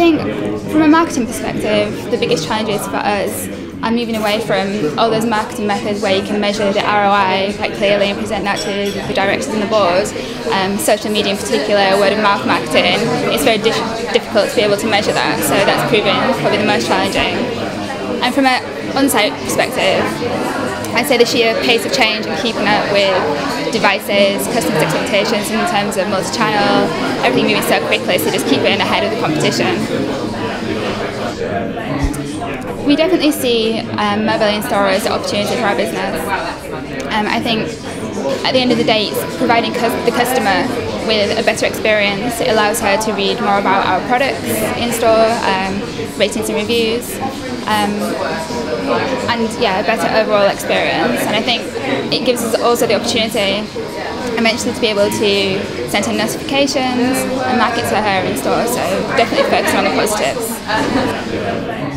think from a marketing perspective, the biggest challenges for us are moving away from all those marketing methods where you can measure the ROI quite clearly and present that to the directors and the board. Social media in particular, word of mouth marketing, it's very difficult to be able to measure that, so that's proven probably the most challenging. And from an on-site perspective, I'd say the sheer pace of change and keeping up with devices, customers' expectations in terms of multi-channel, everything moving so quickly, so just keep it ahead of the competition. We definitely see mobile in-store as an opportunity for our business. I think at the end of the day, it's providing the customer with a better experience. It allows her to read more about our products in-store, ratings and reviews. And yeah, a better overall experience, and I think it gives us also the opportunity eventually to be able to send her notifications and market to her in store, so definitely focusing on the positives.